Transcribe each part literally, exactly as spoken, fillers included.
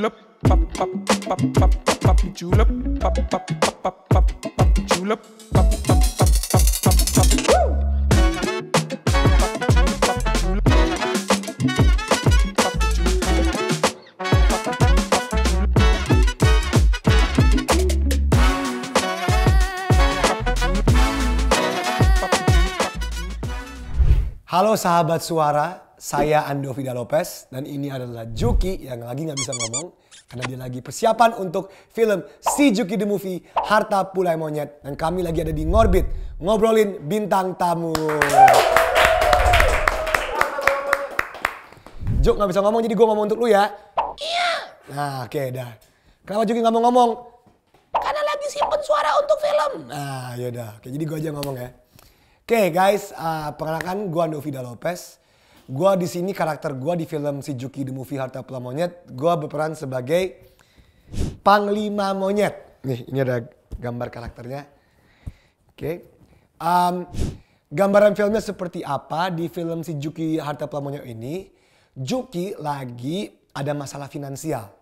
julep pap pap pap pap pap julep pap pap pap pap pap pap julep pap pap pap pap pap pap Halo sahabat suara, saya Andovi da Lopez dan ini adalah Juki yang lagi nggak bisa ngomong karena dia lagi persiapan untuk film Si Juki the Movie Harta Pulau Monyet, dan kami lagi ada di Ngorbit ngobrolin bintang tamu. Juk nggak bisa ngomong jadi gue ngomong untuk lu ya. Iya. Nah oke okay, dah. Kenapa Juki nggak mau ngomong? Karena lagi simpen suara untuk film. Nah yaudah, oke, jadi gue aja ngomong ya. Oke okay guys, uh, perkenalkan gue Andovi da Lopez. Gue di sini karakter gue di film Si Juki the Movie Harta Pulau Monyet. Gue berperan sebagai Panglima Monyet. Nih, ini ada gambar karakternya. Oke, okay. um, gambaran filmnya seperti apa di film Si Juki Harta Pulau Monyet ini? Juki lagi ada masalah finansial,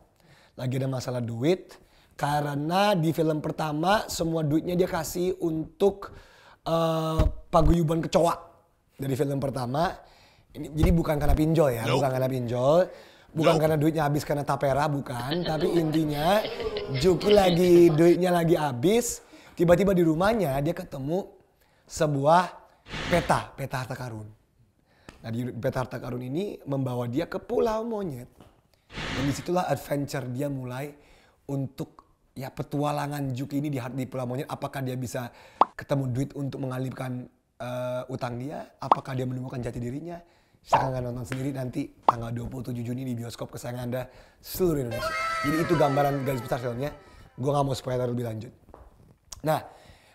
lagi ada masalah duit karena di film pertama semua duitnya dia kasih untuk Uh, paguyuban kecoa dari film pertama. Ini jadi bukan karena pinjol ya, nope. bukan karena pinjol, bukan nope. karena duitnya habis karena tapera, bukan. Tapi intinya Juki lagi duitnya lagi habis, tiba-tiba di rumahnya dia ketemu sebuah peta, peta harta karun. Nah, di peta harta karun ini membawa dia ke Pulau Monyet. Dan disitulah adventure dia mulai untuk ya petualangan Juki ini di, di Pulau Monyet. Apakah dia bisa ketemu duit untuk mengalirkan uh, utang dia? Apakah dia menemukan jati dirinya? Silahkan nonton sendiri nanti tanggal dua puluh tujuh Juni di bioskop kesayangan Anda seluruh Indonesia. Jadi itu gambaran garis besar filmnya. Gue gak mau spoiler lebih lanjut. Nah,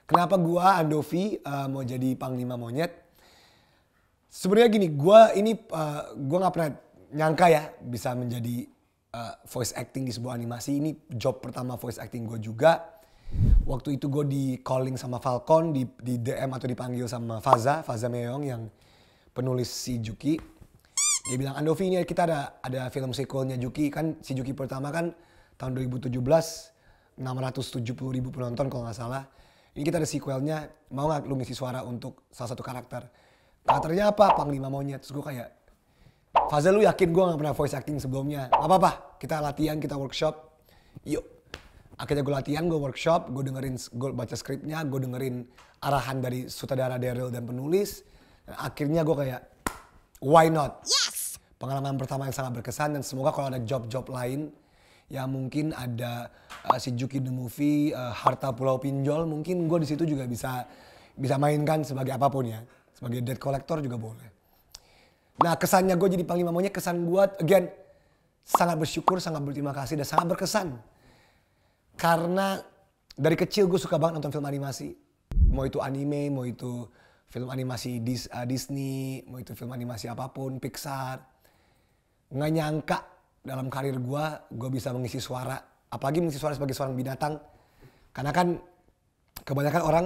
kenapa gue Andovi uh, mau jadi Panglima Monyet? Sebenarnya gini, gue ini uh, gue gak pernah nyangka ya bisa menjadi Uh, voice acting di sebuah animasi. Ini job pertama voice acting gue juga. Waktu itu gue di calling sama Falcon, di, di D M atau dipanggil sama Faza, Faza Meong yang penulis Si Juki. Dia bilang, Andovi ini kita ada ada film sequelnya Juki. Kan Si Juki pertama kan tahun dua ribu tujuh belas enam ratus tujuh puluh ribu penonton kalau nggak salah. Ini kita ada sequelnya, mau nggak lu ngisi suara untuk salah satu karakter? Karakternya apa? Panglima Monyet. Terus gue kayak, Faza, lu yakin gue gak pernah voice acting sebelumnya? Gak apa-apa, kita latihan, kita workshop. Yuk. Akhirnya gue latihan, gue workshop, gue dengerin, gue baca skripnya, gue dengerin arahan dari sutradara Daryl dan penulis. Dan akhirnya gue kayak, why not? Yes. Pengalaman pertama yang sangat berkesan, dan semoga kalau ada job-job lain, ya mungkin ada uh, Si Juki the Movie, uh, Harta Pulau Pinjol, mungkin gue di situ juga bisa bisa mainkan sebagai apapun ya. Sebagai debt collector juga boleh. Nah kesannya gue jadi Panglima Monyet, kesan gue again sangat bersyukur, sangat berterima kasih dan sangat berkesan. Karena dari kecil gue suka banget nonton film animasi. Mau itu anime, mau itu film animasi Dis, uh, Disney, mau itu film animasi apapun, Pixar. Nggak nyangka dalam karir gue, gue bisa mengisi suara. Apalagi mengisi suara sebagai seorang binatang. Karena kan kebanyakan orang,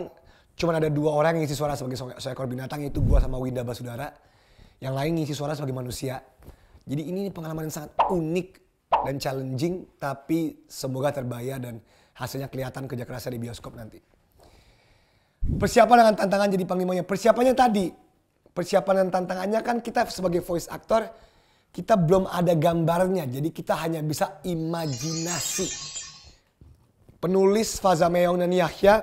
cuman ada dua orang yang ngisi suara sebagai seekor binatang, yaitu gue sama Winda Basudara. Yang lain ngisi suara sebagai manusia. Jadi ini pengalaman yang sangat unik dan challenging, tapi semoga terbayar dan hasilnya kelihatan kerja kerasnya di bioskop nanti. Persiapan dengan tantangan jadi panglimanya. Persiapannya tadi, persiapan dan tantangannya kan kita sebagai voice actor, kita belum ada gambarnya, jadi kita hanya bisa imajinasi. Penulis Faza Meong dan Yahya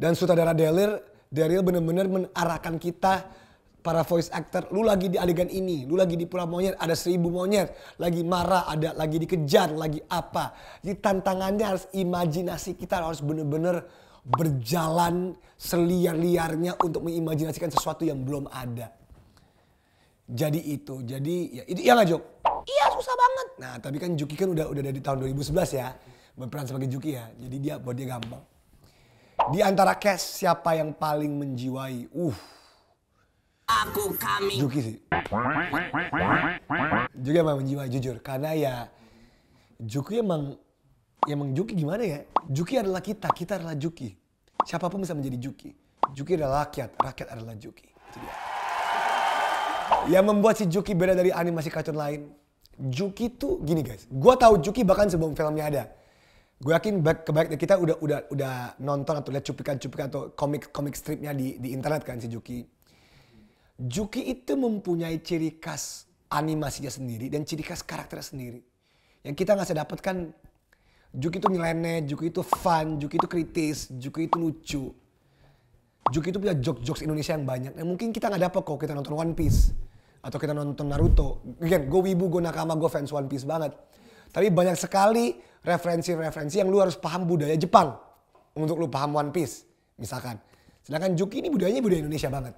dan sutradara Daryl, Daryl benar-benar menarahkan kita para voice actor, lu lagi di adegan ini, lu lagi di Pulau Monyet, ada seribu monyet, lagi marah, ada lagi dikejar, lagi apa. Jadi tantangannya harus imajinasi kita, harus bener-bener berjalan seliar-liarnya untuk mengimajinasikan sesuatu yang belum ada. Jadi itu, jadi ya itu ya nggak Jok? Iya susah banget. Nah tapi kan Juki kan udah udah dari tahun dua ribu sebelas ya, berperan sebagai Juki ya, jadi dia buat dia gampang. Di antara cast siapa yang paling menjiwai? Uh. Aku kami Juki sih Juki emang menjiwai jujur, karena ya Juki emang emang Juki gimana ya, Juki adalah kita, kita adalah Juki, siapapun bisa menjadi Juki. Juki adalah rakyat, rakyat adalah Juki. Itu dia yang membuat si Juki beda dari animasi kartun lain. Juki tuh gini guys, gue tahu Juki bahkan sebelum filmnya ada. Gue yakin kebanyakan kita udah udah udah nonton atau lihat cuplikan-cuplikan atau komik-komik stripnya di di internet kan si Juki. Juki itu mempunyai ciri khas animasinya sendiri dan ciri khas karakternya sendiri. Yang kita nggak bisa dapatkan. Juki itu nyeleneh, Juki itu fun, Juki itu kritis, Juki itu lucu. Juki itu punya jokes-jokes Indonesia yang banyak. Nah, mungkin kita nggak dapat kok kita nonton One Piece. Atau kita nonton Naruto. Again, gue wibu, gue nakama, gue fans One Piece banget. Tapi banyak sekali referensi-referensi yang lu harus paham budaya Jepang. Untuk lu paham One Piece, misalkan. Sedangkan Juki ini budayanya budaya Indonesia banget.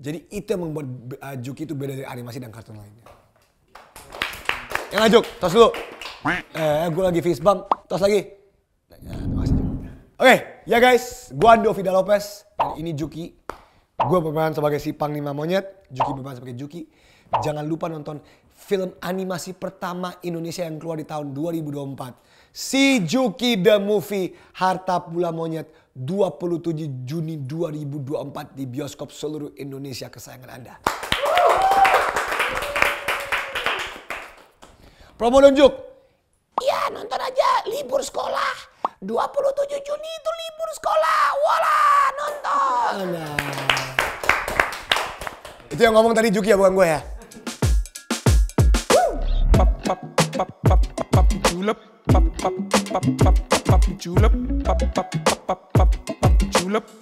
Jadi itu yang membuat uh, Juki itu beda dari animasi dan kartun lainnya. Yang lanjut, tos dulu. Eh, gue lagi fist bump, tos lagi. Oke, okay, ya guys, gue Andovi da Lopez. Ini Juki. Gue berperan sebagai si Panglima Monyet, Juki berperan sebagai Juki. Jangan lupa nonton film animasi pertama Indonesia yang keluar di tahun dua ribu dua puluh empat. Si Juki the Movie Harta Pulau Monyet, dua puluh tujuh Juni dua ribu dua puluh empat di bioskop seluruh Indonesia kesayangan Anda. Promo nunjuk. Iya, nonton aja libur sekolah. dua puluh tujuh Juni itu libur sekolah. Wala, nonton. Nah. Itu yang ngomong tadi Juki ya, bukan gue ya. Julep, pap pap pap julep, pap pap pap julep.